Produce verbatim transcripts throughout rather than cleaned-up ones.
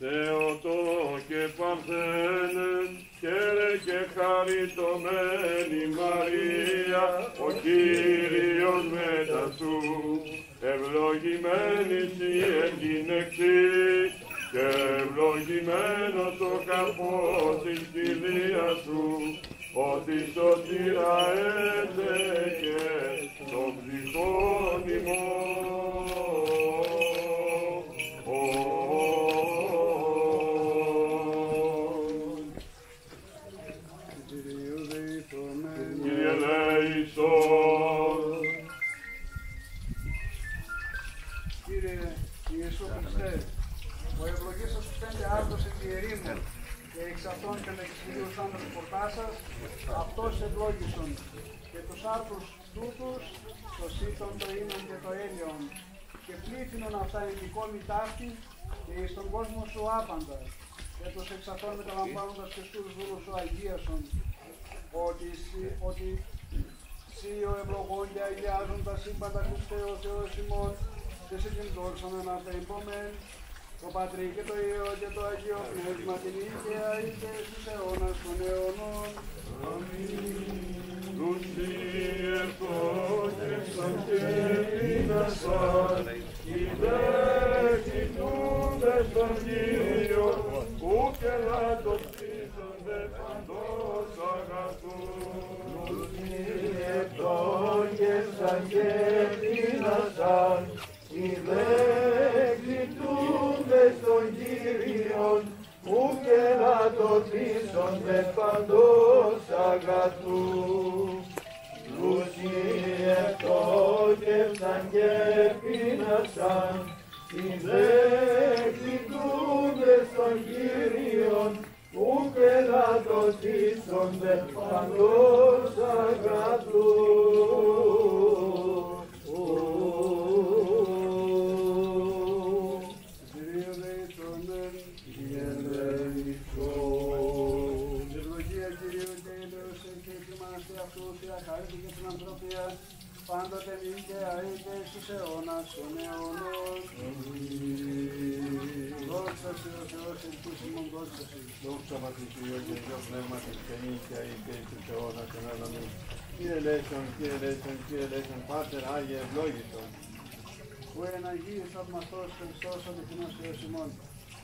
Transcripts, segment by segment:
Θεοτό και Παρθένε, χαίρε και χαριτωμένη Μαρία, ο Κύριος μετά σου, ευλογημένη σοι εγγυνεξή, και ευλογημένος ο καρπός της κοιλίας σου, ότι σωτήρα έτεκε των ψυχών ημών. Κύριε Ιησού Χριστέ, ο ευλογήσας που πέντε άρδος εκ ιερείμνε και εξ αυτών και με εξηγείους άντρας πορτά σας, αυτός ευλόγησον και τους άρδους τούτους, το σύτον, το ήμον και το έλειον, και πλήθυνον αυτά ειδικών η τάχτη και εις τον κόσμο σου άπαντα, και τους εξ αυτών μεταλαμβάνοντας Χριστούς δούλους σου αγίασον, ότι, ότι σύ ο ευλογών και αγιάζουν τα σύμπαντα Χριστέ ο Θεός ημών, και σε την δόξα με να τα υπομεν, το Πατρί και το Υιό και το Αγίο Πνεύμα την ίδια είτε στους αιώνας των αιώνων. Αμήν. Δουσίε πόκεψαν και πίνασαν, οι δε κοιτούντες στον Κύριο, που και λατοπτήσονται παντός αγαθούν. Δουσίε πόκεψαν και πίνασαν, οι δε κοιτούντες στον Κύριον, ούτε να το πείσονται παντός αγαθού. Πλούσιοι ευτόχευσαν και πείνασαν, οι δε κοιτούντες στον Κύριον, ούτε να το πείσονται παντός αγαθού. Και την ανθρωπία πάντοτε δίκαια είτε στους αιώνας των αιώνων. Δόξα σε ο Θεός εν πούς ημών δόξα σε. Δόξα Πατρί Κυρίω και Υιό Πνεύματι και νύχια είτε στους αιώνας των αιώνων. Κύριε ελέησον, Κύριε ελέησον, Κύριε ελέησον, Πάτερ Άγιε ευλόγητον. Που εν Αγίος θαυμαστός Χριστός ο αληθινός Θεός ημών,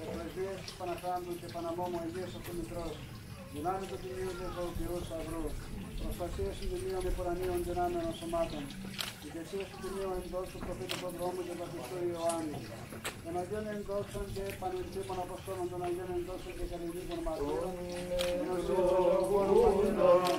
ο πρεσβείας του Παναχάντου και Παναμόμου Αγίας ο Μητρός, δυνάμει του Κυρίου Δεοδωρίου Σταυρού, προστασία συντημίων υπορανίων δυνάμεων σωμάτων, ηγεσία συντημίων ενδόξου προφήτων των δρόμων και Βαπτιστού Ιωάννη, των Αγίων ενδόξων και πανελθήμων Αποστόλων των Αγίων ενδόξων και Καρυδίπων Μαρτύρων, ενός